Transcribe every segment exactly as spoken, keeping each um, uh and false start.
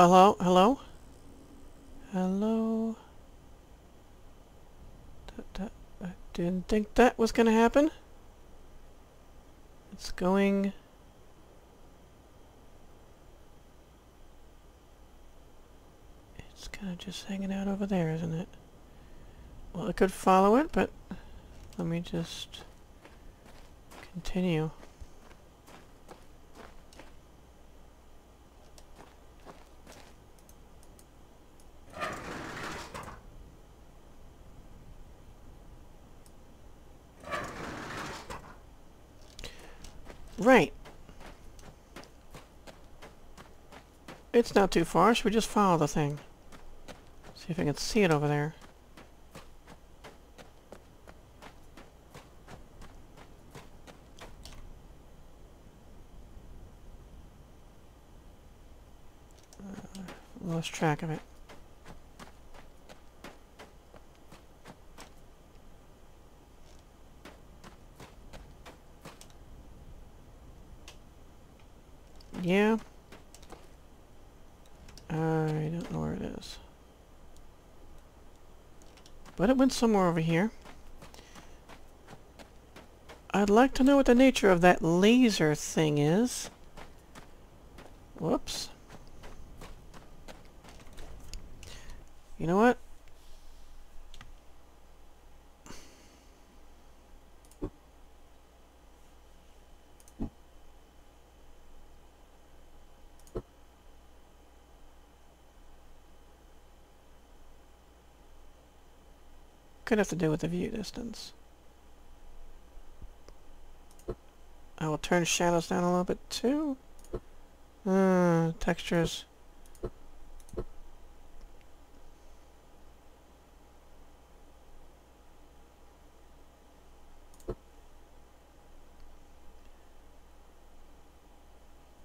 Hello? Hello? Hello? I didn't think that was gonna happen. It's going... It's kind of just hanging out over there, isn't it? Well, I could follow it, but let me just continue. Right. It's not too far. Should we just follow the thing? See if I can see it over there. Uh, lost track of it. Yeah. I don't know where it is. But it went somewhere over here. I'd like to know what the nature of that laser thing is. Whoops. You know what? Could have to do with the view distance. I will turn shadows down a little bit too. Uh, textures.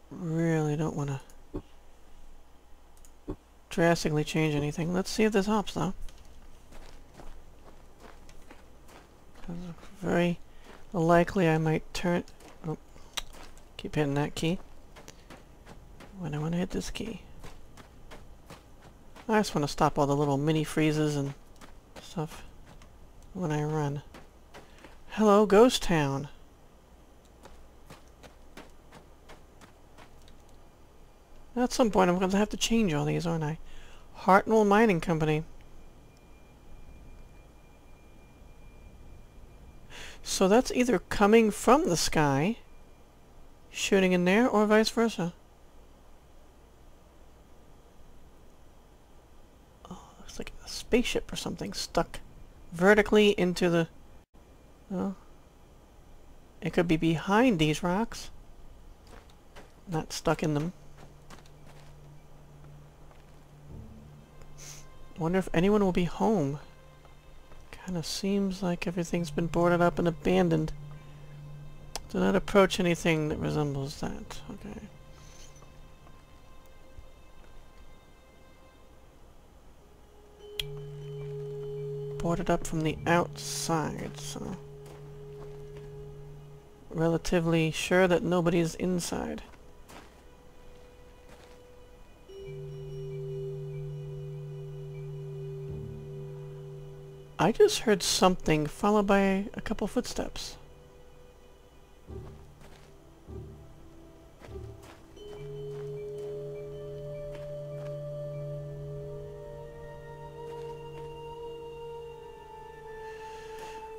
Really don't want to drastically change anything. Let's see if this helps though. Very likely I might turn... Oh, keep hitting that key. When I want to hit this key. I just want to stop all the little mini freezes and stuff when I run. Hello, Ghost Town! At some point I'm going to have to change all these, aren't I? Hartnell Mining Company. So that's either coming from the sky, shooting in there, or vice versa. Oh, looks like a spaceship or something stuck vertically into the... Oh. It could be behind these rocks. Not stuck in them. Wonder if anyone will be home. Kind of seems like everything's been boarded up and abandoned. Do not approach anything that resembles that. Okay. Boarded up from the outside, so... Relatively sure that nobody's inside. I just heard something followed by a couple footsteps.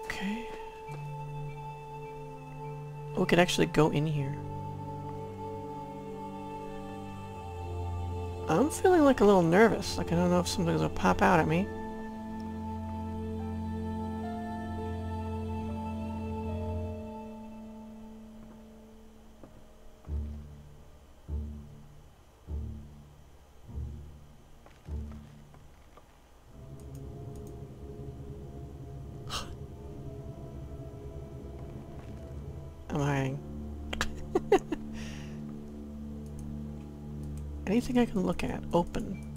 Okay. We could actually go in here. I'm feeling like a little nervous. Like I don't know if something's gonna pop out at me. I'm hiding. Anything I can look at. Open.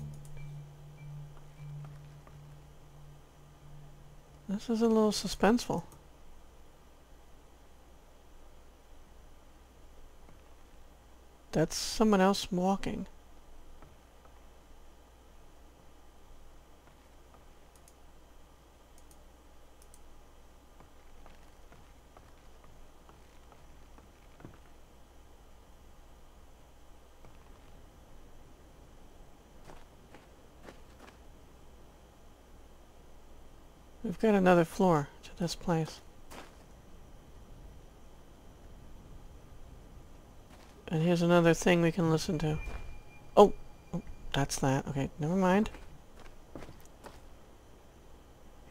This is a little suspenseful. That's someone else walking. We've got another floor to this place. And here's another thing we can listen to. Oh! Oh, that's that. Okay, never mind.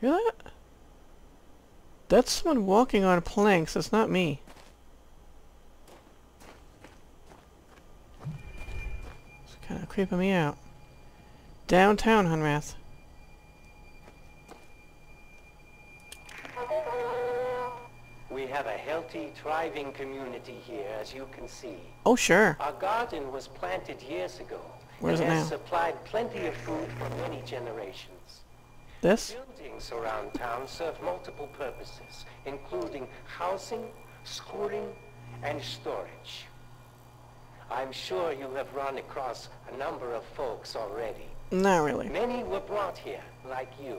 Hear that? That's someone walking on planks. That's not me. It's kind of creeping me out. Downtown Hunrath. We have a healthy, thriving community here, as you can see. Oh, sure. Our garden was planted years ago. Where is it now? It has supplied plenty of food for many generations. This? Buildings around town serve multiple purposes, including housing, schooling, and storage. I'm sure you have run across a number of folks already. Not really. Many were brought here, like you.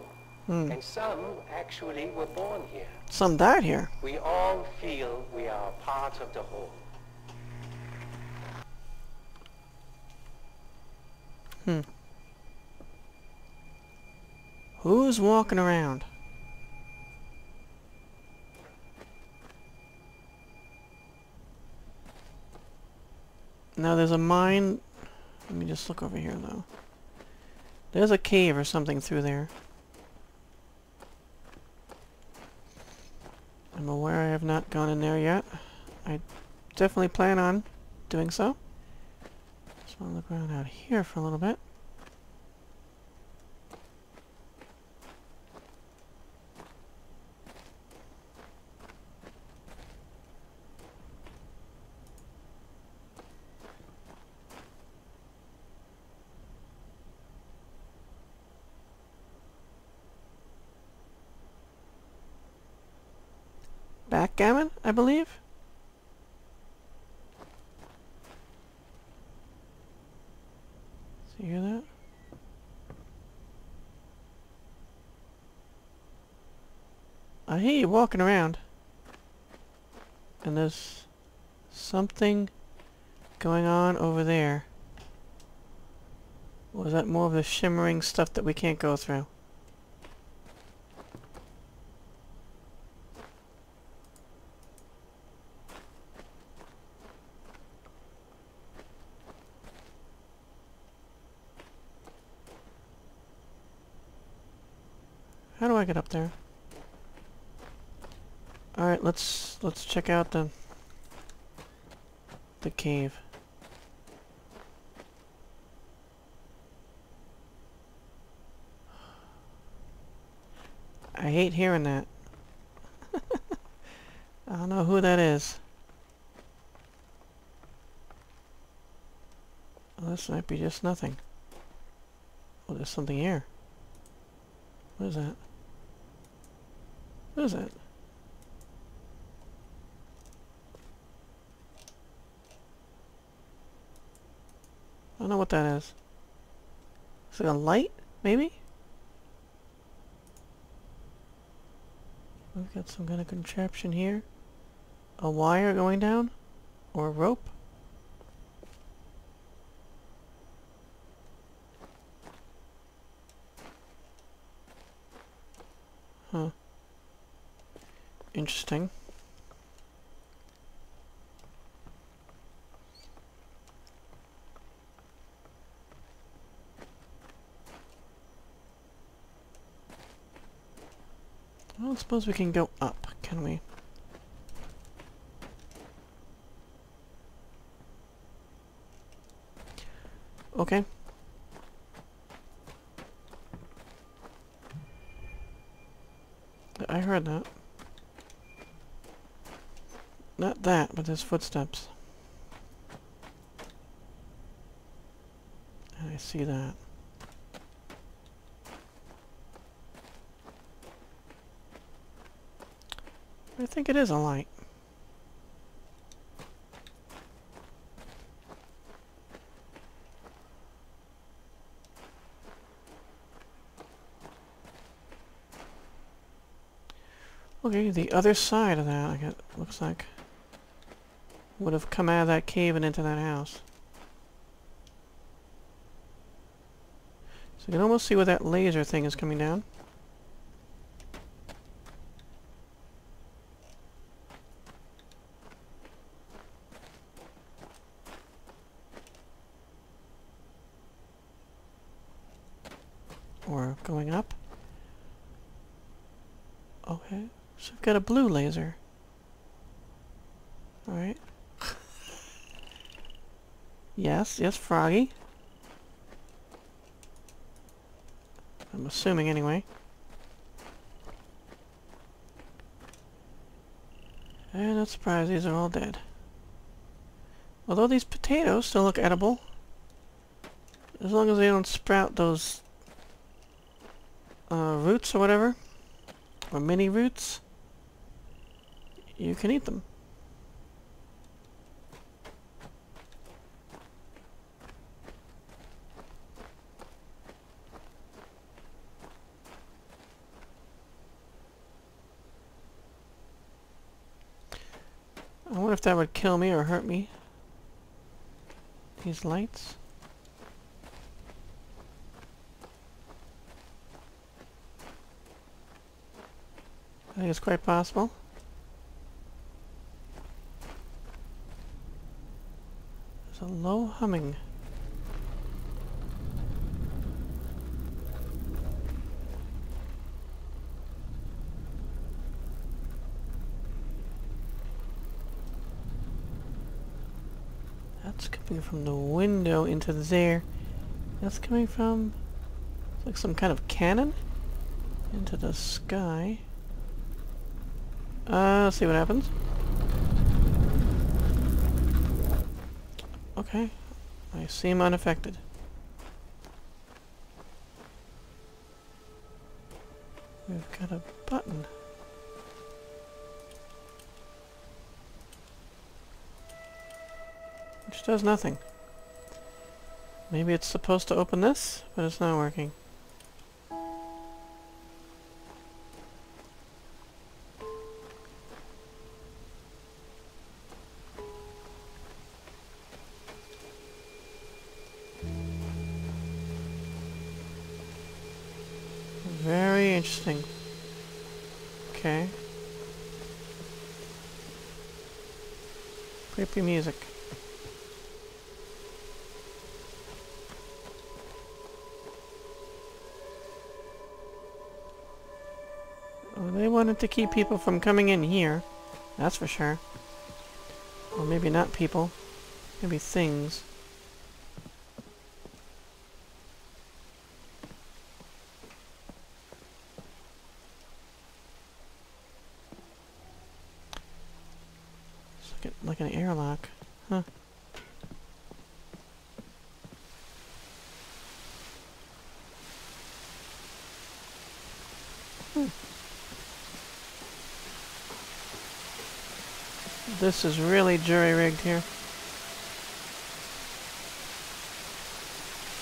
Mm. And some actually were born here. Some died here. We all feel we are part of the whole. Hmm. Who's walking around? Now there's a mine. Let me just look over here though. There's a cave or something through there. I'm aware I have not gone in there yet. I definitely plan on doing so. Just want to look around out here for a little bit. Backgammon, I believe. So you hear that? I hear you walking around. And there's something going on over there. Or is that more of the shimmering stuff that we can't go through? How do I get up there? Alright, let's let's check out the the cave. I hate hearing that. I don't know who that is. Well, this might be just nothing. Oh, there's something here. What is that? What is that? I don't know what that is. Is it a light, maybe? We've got some kind of contraption here. A wire going down? Or a rope? Huh. Interesting. I don't suppose we can go up, can we? Okay. I heard that. Not that, but there's footsteps. And I see that. I think it is a light. Okay, the other side of that, I guess, looks like would have come out of that cave and into that house. So you can almost see where that laser thing is coming down. or going up. Okay, so I've got a blue laser. Alright. Yes, yes, Froggy. I'm assuming anyway. And not surprised, these are all dead. Although these potatoes still look edible. As long as they don't sprout those uh, roots or whatever, or mini roots, you can eat them. I wonder if that would kill me or hurt me. These lights. I think it's quite possible. There's a low humming. That's coming from the window into there. That's coming from... it's like some kind of cannon? Into the sky. Uh, let's see what happens. Okay. I seem unaffected. We've got a button. Which does nothing. Maybe it's supposed to open this, but it's not working. Very interesting. Okay. Creepy music. Oh, they wanted to keep people from coming in here. That's for sure. Or maybe not people. Maybe things. Like an airlock. Huh. Hmm. This is really jury-rigged here.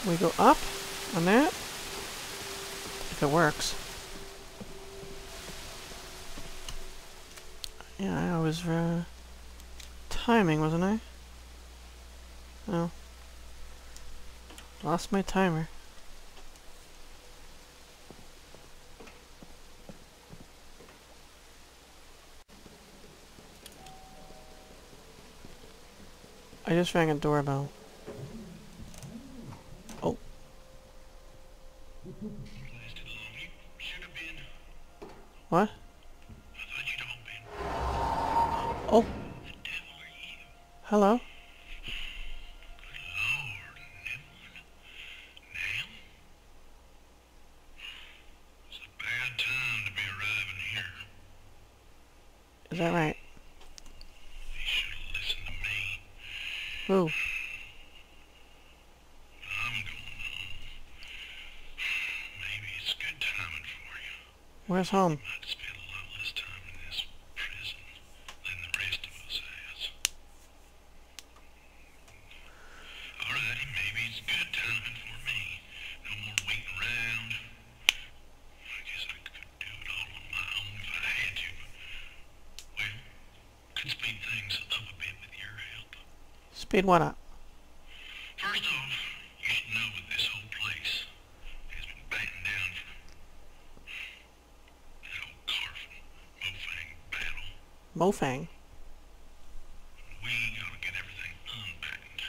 We go up on that. If it works. Yeah, I was... Uh, timing, wasn't I? Oh. Lost my timer. I just rang a doorbell. Oh. What? Oh. Hello? It's a bad time to be arriving here. Is that right? They should listen to me. Who? I'm going home. Maybe it's good timing for you. Where's home? Speed what up? First off, you should know that this whole place has been battened down for that old Carfin Mofang battle. Mofang? We gotta get everything unbattened.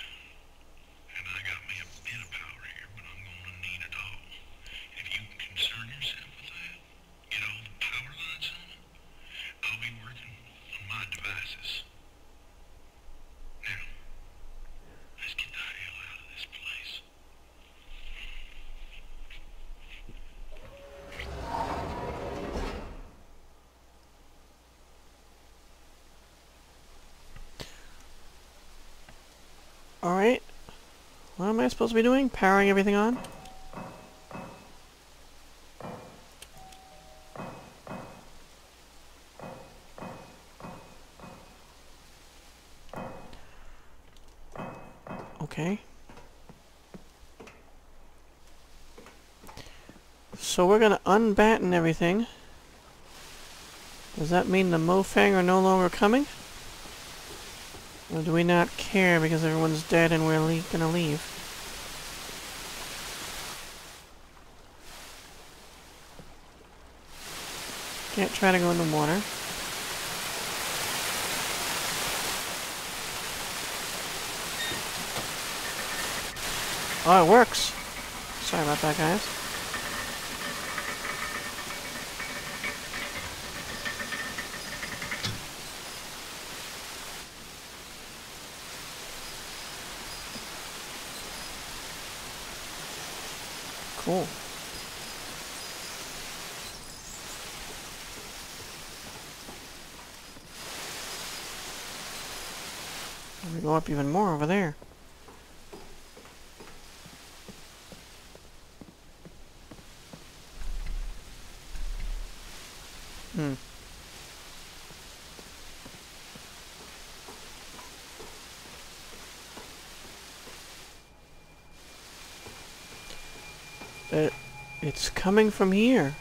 And I got me a bit of power here, but I'm gonna need it all. If you my devices. Now, let's get the hell out of this place. Alright. What am I supposed to be doing? Powering everything on? Okay. So we're gonna unbatten everything. Does that mean the Mofang are no longer coming? Or do we not care because everyone's dead and we're le- gonna leave? Can't try to go in the water. Oh, it works! Sorry about that, guys. Cool. We go up even more over there. Hmm. It, it's coming from here.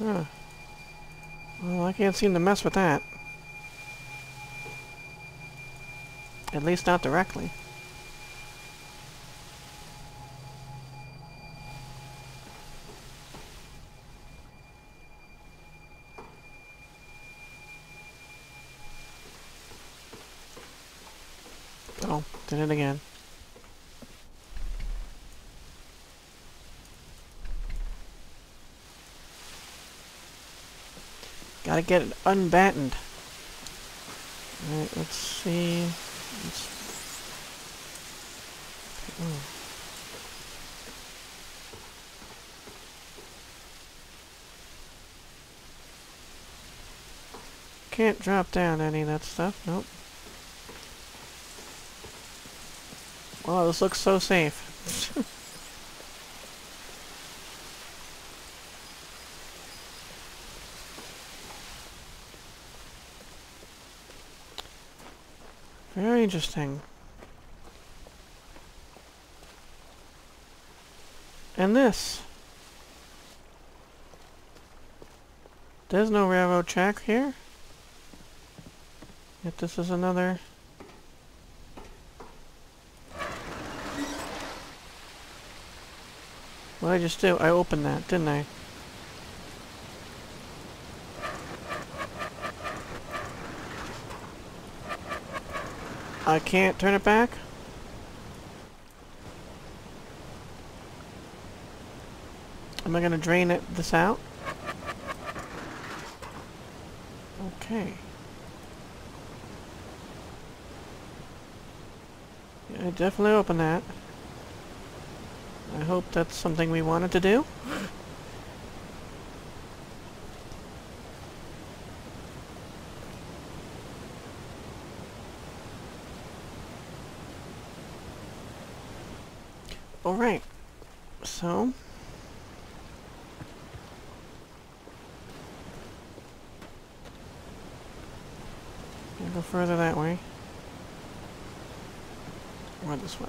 Huh. Well, I can't seem to mess with that. At least not directly. Oh, did it again. Gotta get it unbattened. Alright, let's see. Let's... Oh. Can't drop down any of that stuff, nope. Oh, this looks so safe. Very interesting. And this. There's no railroad track here. Yet this is another... What did I just do? I opened that, didn't I? I can't turn it back? Am I gonna drain it this out? Okay. Yeah, I definitely opened that. I hope that's something we wanted to do. Alright, so... I'll go further that way. Or this way.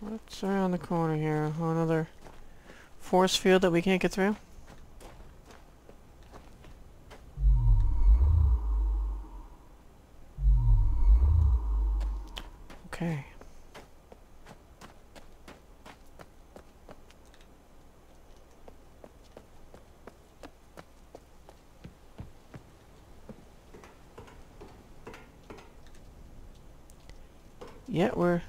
What's around the corner here? Oh, another force field that we can't get through? Okay. Yeah, we're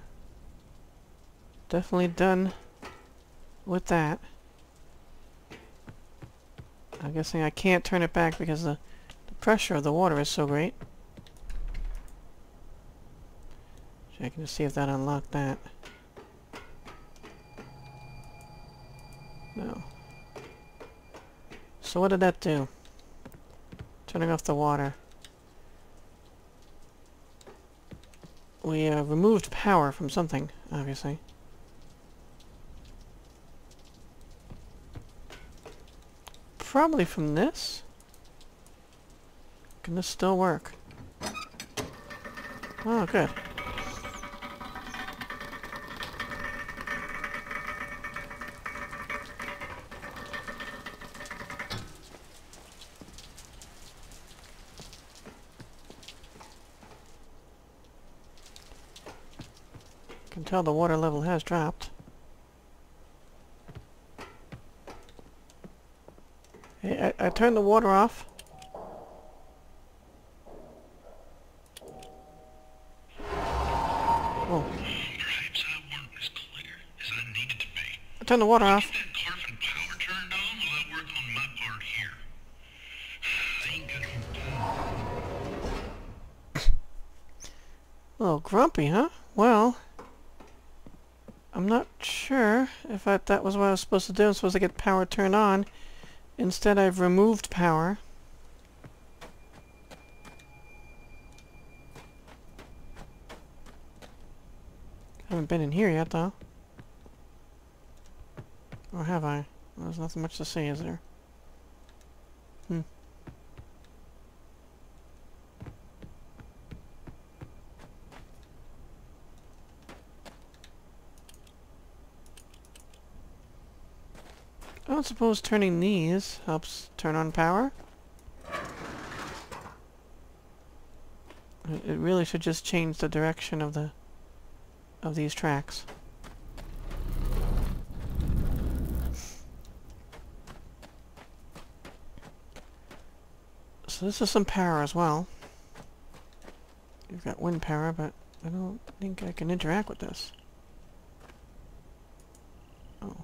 definitely done with that. I'm guessing I can't turn it back because the, the pressure of the water is so great. Checking to see if that unlocked that. No. So what did that do? Turning off the water. We uh, removed power from something, obviously. Probably from this? Can this still work? Oh, good. Can tell the water level has dropped. I, I turned the water off. Whoa. I turned the water off. A little grumpy, huh? Well, I'm not sure if I, that was what I was supposed to do. I'm supposed to get power turned on. Instead, I've removed power. Haven't been in here yet, though. Or have I? Well, there's nothing much to see, is there? Hmm. I don't suppose turning these helps turn on power. It really should just change the direction of the of these tracks. So this is some power as well. You've got wind power, but I don't think I can interact with this. Oh.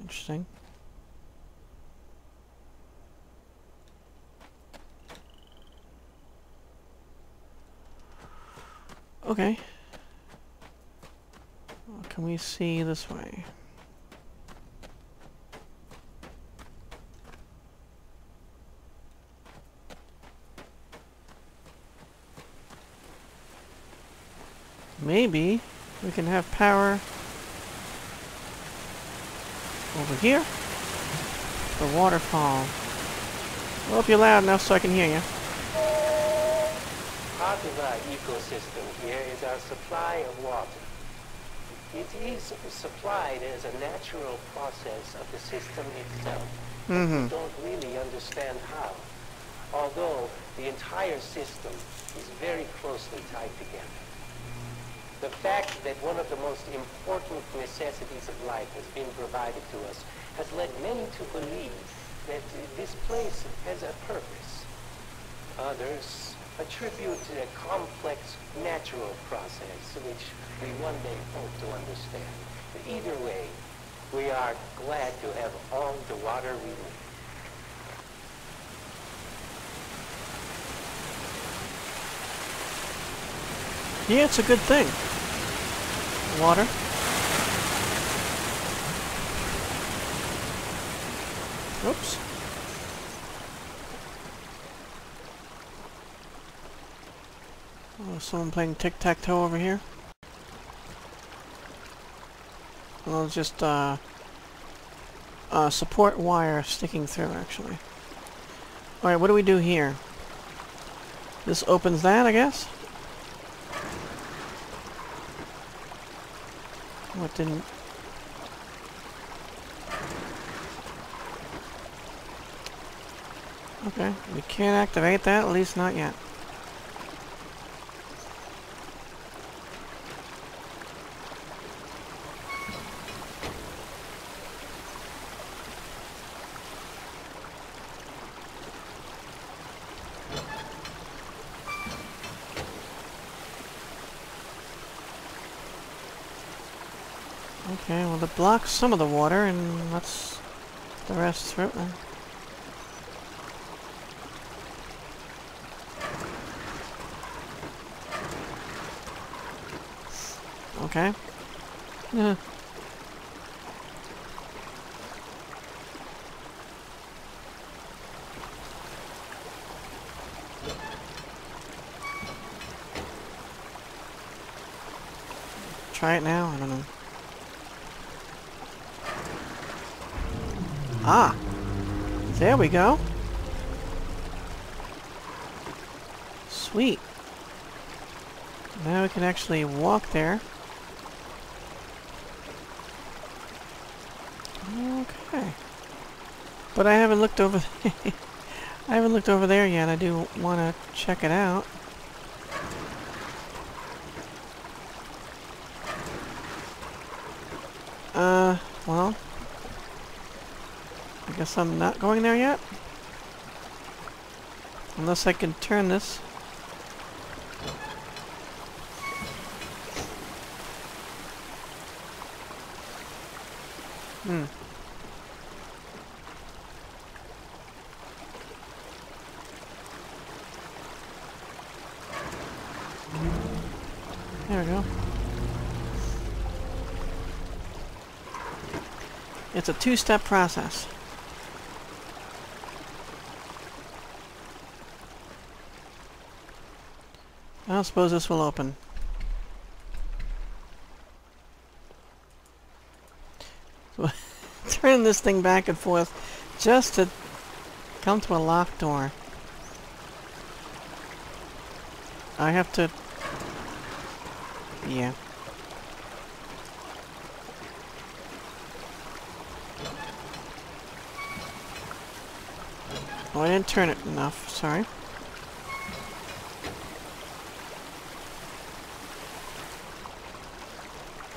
Interesting. Okay. Well, can we see this way? Maybe we can have power over here. The waterfall. I hope you're loud enough so I can hear you. Part of our ecosystem here is our supply of water. It is supplied as a natural process of the system itself. Mm-hmm. We don't really understand how, although the entire system is very closely tied together. The fact that one of the most important necessities of life has been provided to us has led many to believe that this place has a purpose. Others attribute to a complex natural process which we one day hope to understand. But either way, we are glad to have all the water we need. Yeah, it's a good thing. Water. Oops. Oh, someone playing tic-tac-toe over here. Well, just uh, uh, support wire sticking through, actually. All right, what do we do here? This opens that, I guess. What didn't? Okay, we can't activate that, at least not yet. Okay, well it blocks some of the water and lets the rest through then. Okay. Yeah. Try it now? I don't know. Ah! There we go! Sweet! Now we can actually walk there. Okay. But I haven't looked over... I haven't looked over there yet. I do want to check it out. Uh, well, I guess I'm not going there yet. Unless I can turn this. Hmm. There we go. It's a two-step process. I don't suppose this will open. So turn this thing back and forth just to come to a locked door. I have to... Yeah. Oh, I didn't turn it enough, sorry.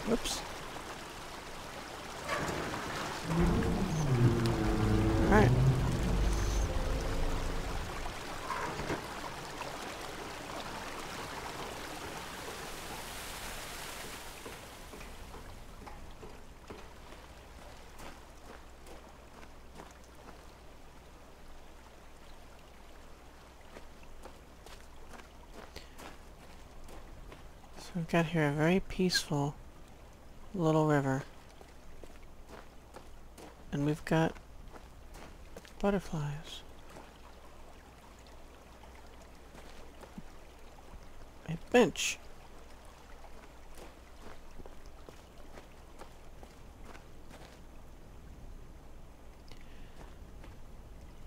Whoops. Alright. We've got here a very peaceful little river. And we've got butterflies. A bench.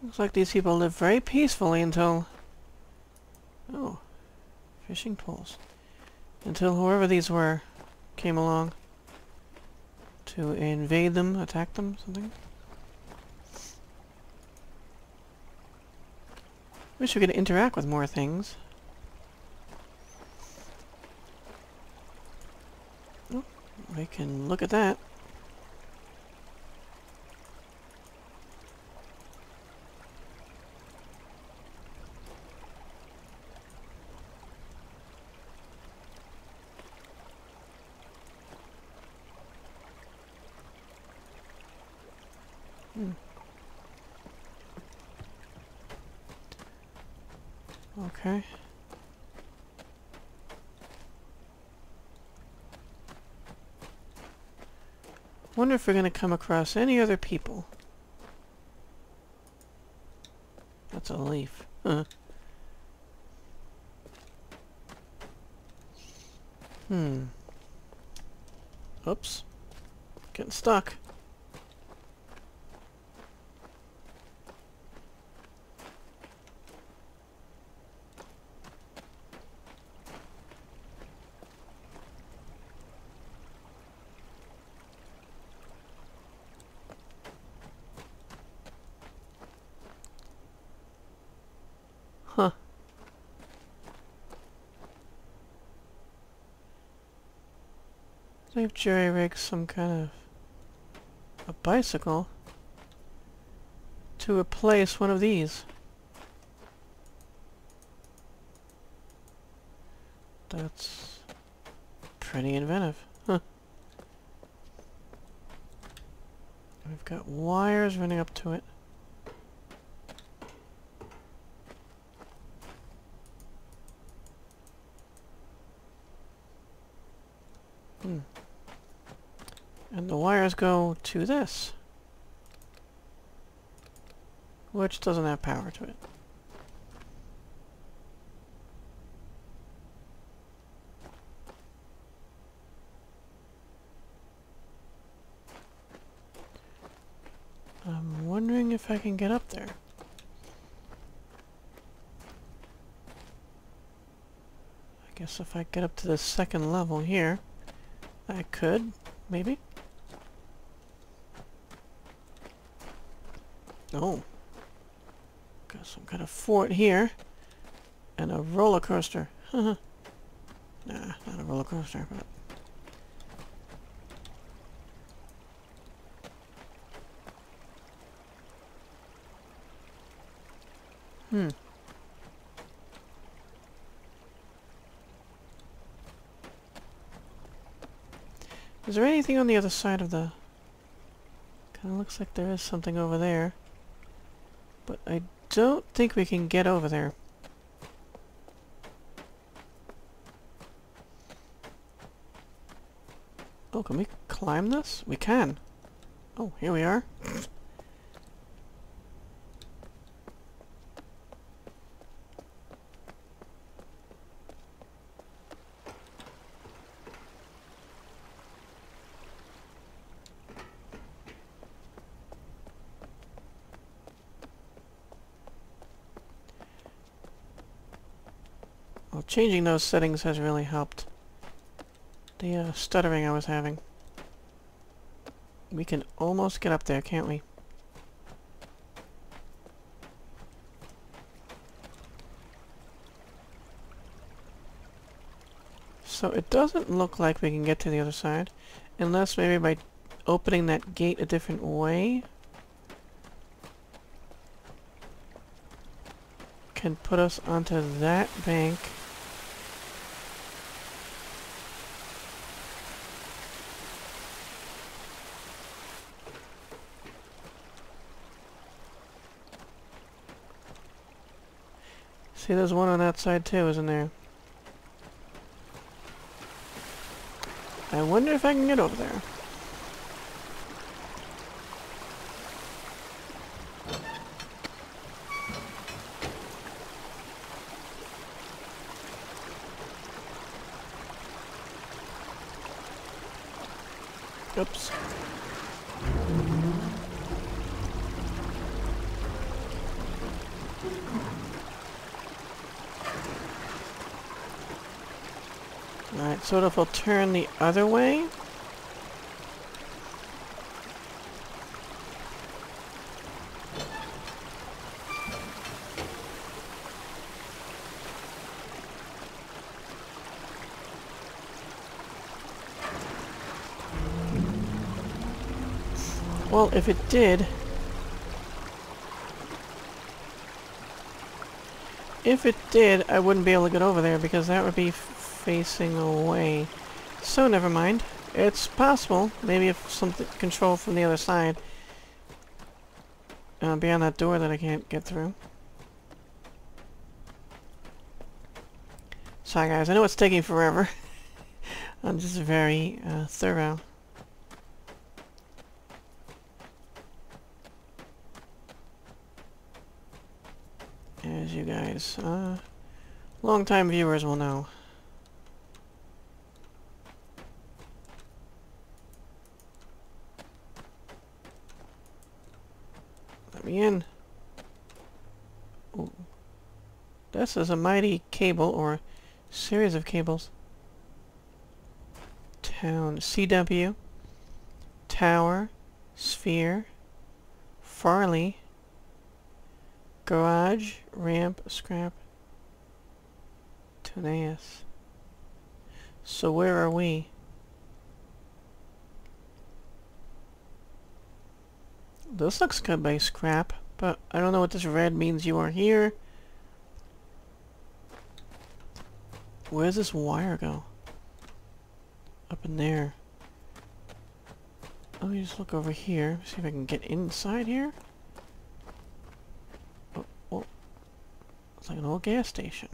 Looks like these people live very peacefully until... Oh, fishing poles. Until whoever these were came along to invade them, attack them, something. Wish we could interact with more things. Oh, we can look at that. Hmm. Okay. Wonder if we're going to come across any other people. That's a leaf. Huh. Hmm. Oops. Getting stuck. Huh. They've jerry-rigged some kind of a bicycle to replace one of these. That's pretty inventive, huh? We've got wires running up to it. Hmm. And the wires go to this, which doesn't have power to it. I'm wondering if I can get up there. I guess if I get up to the second level here, I could, maybe? Oh. Got some kind of fort here. And a roller coaster. Nah, not a roller coaster, but... Hmm. Is there anything on the other side of the... Kind of looks like there is something over there. But I don't think we can get over there. Oh, can we climb this? We can. Oh, here we are. Well, changing those settings has really helped. The uh, stuttering I was having. We can almost get up there, can't we? So it doesn't look like we can get to the other side, unless maybe by opening that gate a different way can put us onto that bank. See, there's one on that side too, isn't there? I wonder if I can get over there. Oops. Alright, so if I'll turn the other way. Well, if it did... If it did, I wouldn't be able to get over there because that would be facing away. So never mind. It's possible. Maybe if some control from the other side. Uh, beyond that door that I can't get through. Sorry guys, I know it's taking forever. I'm just very uh, thorough. As you guys, uh, long-time viewers will know. Let me in. Ooh. This is a mighty cable, or series of cables. Town, C W, Tower, Sphere, Farley, Garage, ramp, scrap, Tineas. So where are we? This looks good by scrap, but I don't know what this red means. You are here. Where does this wire go? Up in there. Let me just look over here, see if I can get inside here. Oh, oh. It's like an old gas station.